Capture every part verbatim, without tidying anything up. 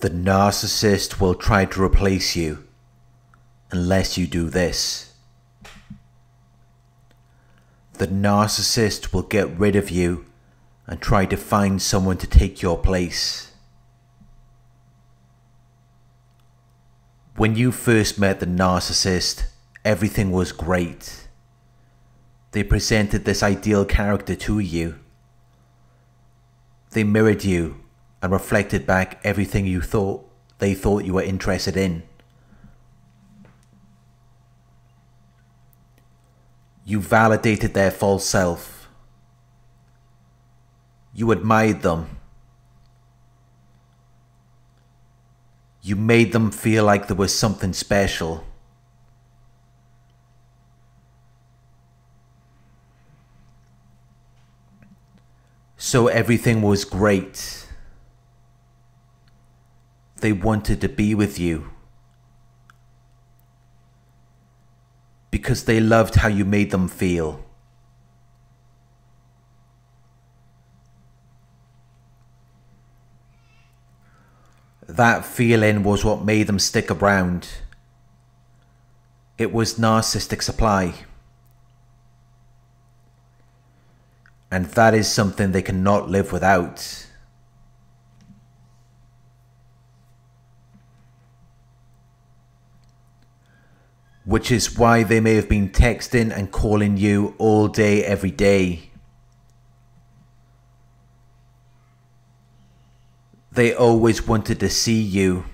The narcissist will try to replace you unless you do this. The narcissist will get rid of you and try to find someone to take your place. When you first met the narcissist, everything was great. They presented this ideal character to you. They mirrored you and reflected back everything you thought they thought you were interested in. You validated their false self. You admired them. You made them feel like there was something special. So everything was great. They wanted to be with you because they loved how you made them feel. That feeling was what made them stick around. It was narcissistic supply. And that is something they cannot live without. Which is why they may have been texting and calling you all day, every day. They always wanted to see you.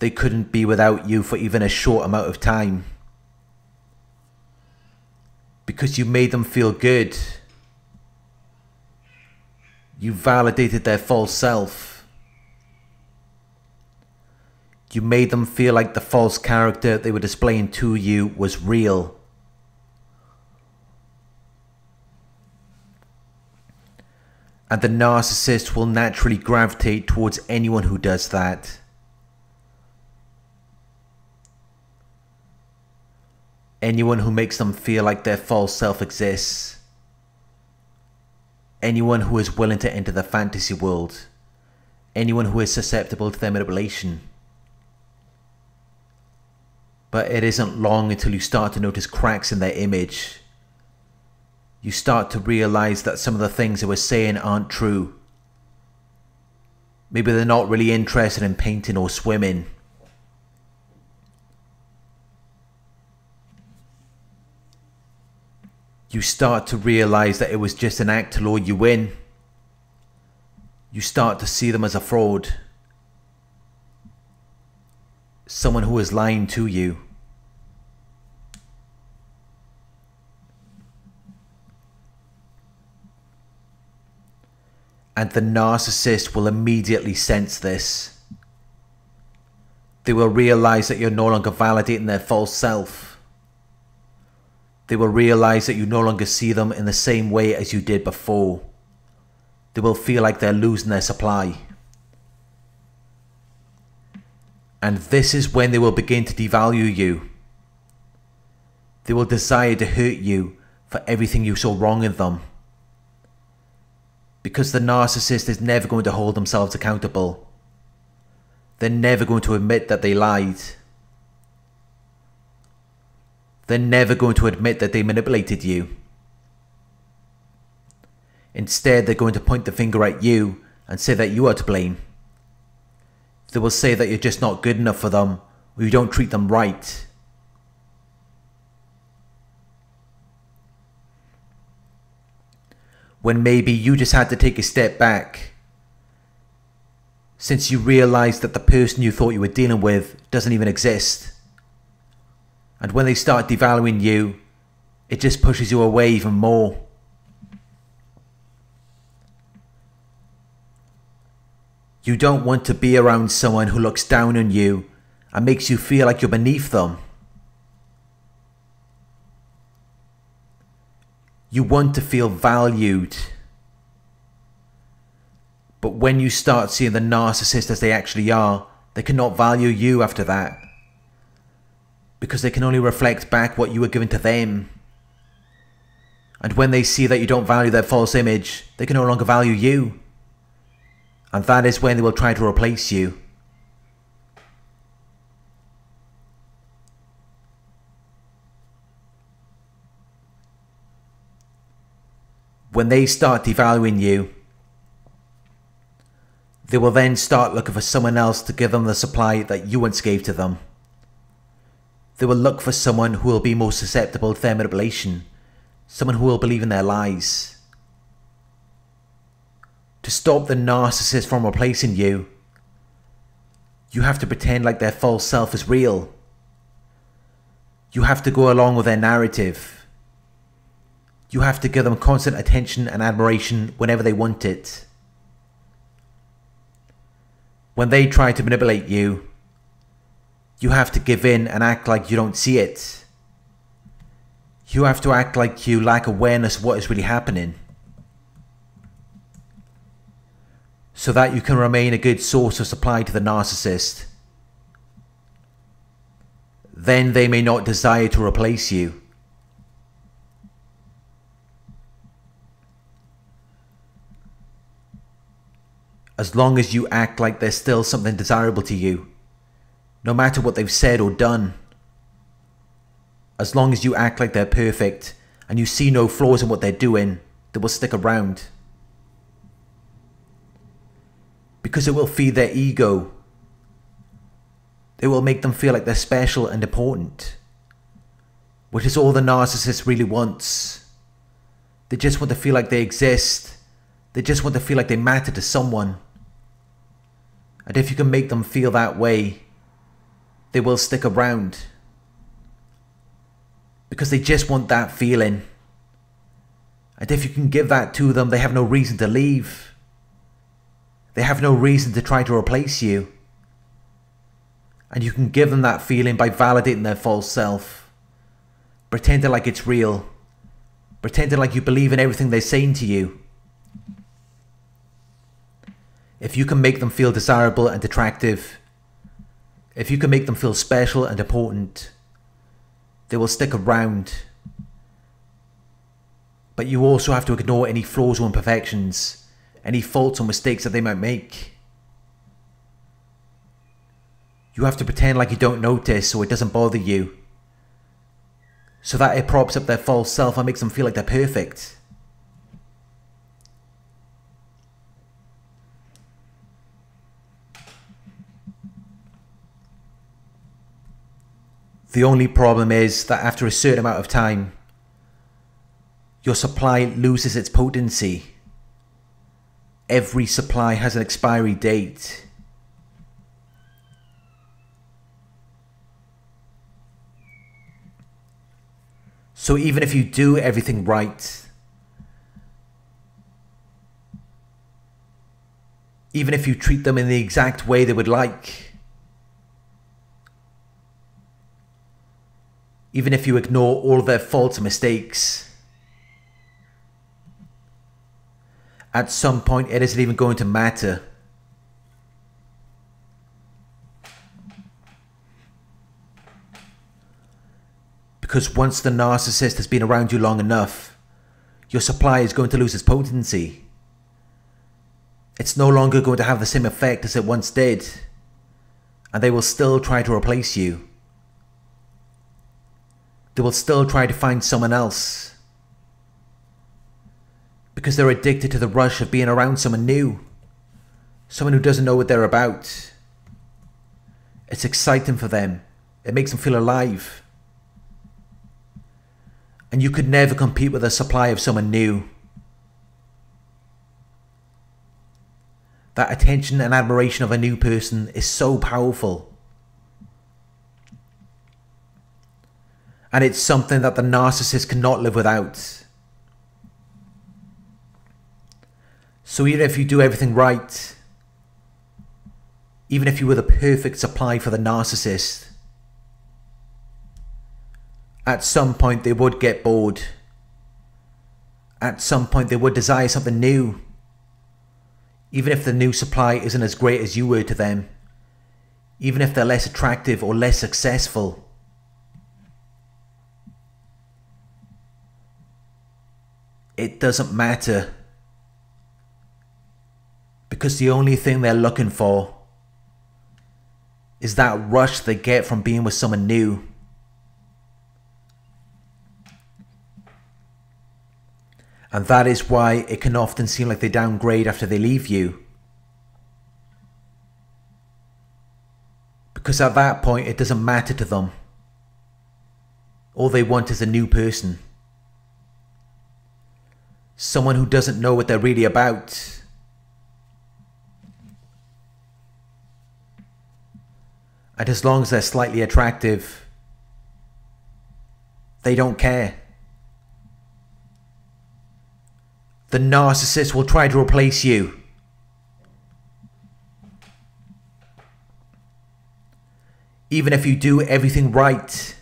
They couldn't be without you for even a short amount of time. Because you made them feel good. You validated their false self. You made them feel like the false character they were displaying to you was real. And the narcissist will naturally gravitate towards anyone who does that. Anyone who makes them feel like their false self exists. Anyone who is willing to enter the fantasy world. Anyone who is susceptible to their manipulation. But it isn't long until you start to notice cracks in their image. You start to realize that some of the things they were saying aren't true. Maybe they're not really interested in painting or swimming. You start to realize that it was just an act to lure you in. You start to see them as a fraud. Someone who is lying to you. And the narcissist will immediately sense this. They will realize that you're no longer validating their false self. They will realize that you no longer see them in the same way as you did before. They will feel like they're losing their supply. And this is when they will begin to devalue you. They will desire to hurt you for everything you saw wrong in them. Because the narcissist is never going to hold themselves accountable. They're never going to admit that they lied. They're never going to admit that they manipulated you. Instead, they're going to point the finger at you and say that you are to blame. They will say that you're just not good enough for them, or you don't treat them right. When maybe you just had to take a step back, since you realized that the person you thought you were dealing with doesn't even exist. And when they start devaluing you, it just pushes you away even more. You don't want to be around someone who looks down on you and makes you feel like you're beneath them. You want to feel valued. But when you start seeing the narcissist as they actually are, they cannot value you after that. Because they can only reflect back what you were given to them. And when they see that you don't value their false image, they can no longer value you. And that is when they will try to replace you. When they start devaluing you, they will then start looking for someone else to give them the supply that you once gave to them. They will look for someone who will be more susceptible to their manipulation, someone who will believe in their lies. To stop the narcissist from replacing you, you have to pretend like their false self is real. You have to go along with their narrative. You have to give them constant attention and admiration whenever they want it. When they try to manipulate you, you have to give in and act like you don't see it. You have to act like you lack awareness of what is really happening, so that you can remain a good source of supply to the narcissist. Then they may not desire to replace you. As long as you act like there's still something desirable to you, no matter what they've said or done. As long as you act like they're perfect and you see no flaws in what they're doing, they will stick around. Because it will feed their ego. It will make them feel like they're special and important, which is all the narcissist really wants. They just want to feel like they exist. They just want to feel like they matter to someone. And if you can make them feel that way, they will stick around. Because they just want that feeling. And if you can give that to them, they have no reason to leave. They have no reason to try to replace you. And you can give them that feeling by validating their false self. Pretending like it's real. Pretending like you believe in everything they're saying to you. If you can make them feel desirable and attractive, if you can make them feel special and important, they will stick around. But you also have to ignore any flaws or imperfections, any faults or mistakes that they might make. You have to pretend like you don't notice or it doesn't bother you, so that it props up their false self and makes them feel like they're perfect. The only problem is that after a certain amount of time, your supply loses its potency. Every supply has an expiry date. So even if you do everything right, even if you treat them in the exact way they would like, even if you ignore all of their faults and mistakes, at some point it isn't even going to matter. Because once the narcissist has been around you long enough, your supply is going to lose its potency. It's no longer going to have the same effect as it once did, and they will still try to replace you. They will still try to find someone else. Because they're addicted to the rush of being around someone new. Someone who doesn't know what they're about. It's exciting for them. It makes them feel alive. And you could never compete with a supply of someone new. That attention and admiration of a new person is so powerful. And it's something that the narcissist cannot live without. So even if you do everything right, even if you were the perfect supply for the narcissist, at some point they would get bored. At some point they would desire something new. Even if the new supply isn't as great as you were to them, even if they're less attractive or less successful, it doesn't matter. because the only thing they're looking for is that rush they get from being with someone new. And that is why it can often seem like they downgrade after they leave you. Because at that point, it doesn't matter to them. All they want is a new person. Someone who doesn't know what they're really about. And as long as they're slightly attractive, they don't care. The narcissist will try to replace you. Even if you do everything right.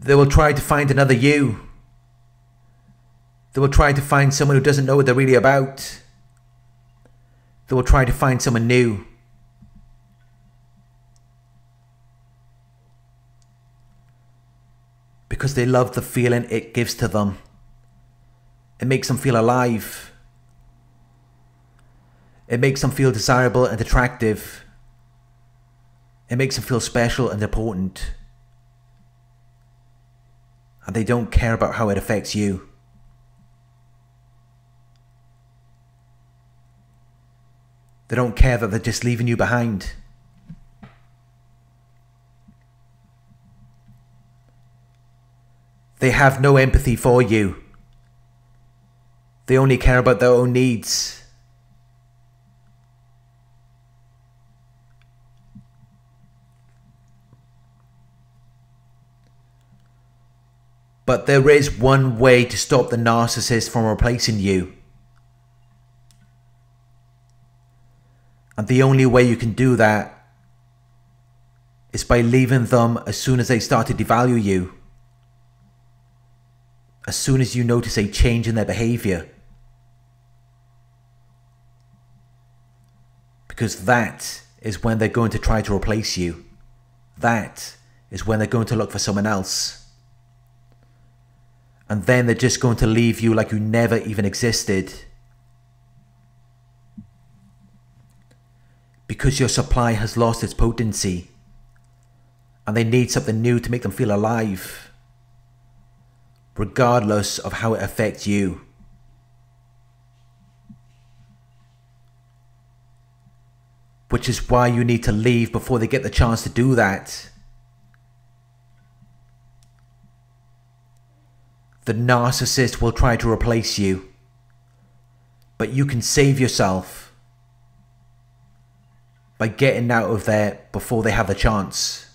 They will try to find another you. They will try to find someone who doesn't know what they're really about. They will try to find someone new. Because they love the feeling it gives to them. It makes them feel alive. It makes them feel desirable and attractive. It makes them feel special and important. And they don't care about how it affects you. They don't care that they're just leaving you behind. They have no empathy for you. They only care about their own needs. But there is one way to stop the narcissist from replacing you. And the only way you can do that is by leaving them as soon as they start to devalue you. As soon as you notice a change in their behavior. Because that is when they're going to try to replace you. That is when they're going to look for someone else. And then they're just going to leave you like you never even existed. Because your supply has lost its potency. And they need something new to make them feel alive. Regardless of how it affects you. Which is why you need to leave before they get the chance to do that. The narcissist will try to replace you. But you can save yourself by getting out of there before they have the chance.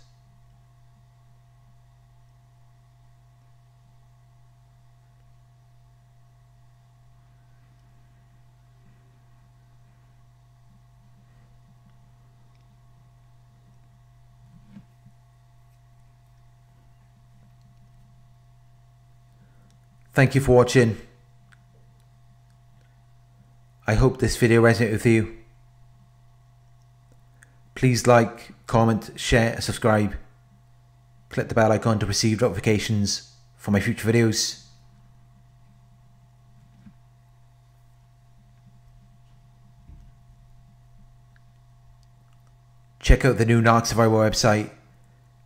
Thank you for watching. I hope this video resonated with you. Please like, comment, share and subscribe. Click the bell icon to receive notifications for my future videos. Check out the new Narc Survivor website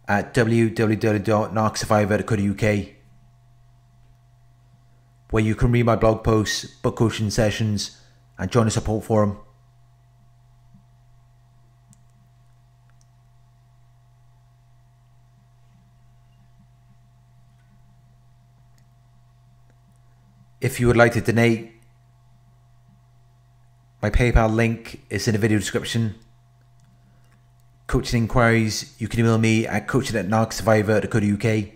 at w w w dot narc survivor dot co dot u k. where you can read my blog posts, book coaching sessions, and join a support forum. If you would like to donate, my PayPal link is in the video description. Coaching inquiries, you can email me at coaching at narc survivor dot co dot u k.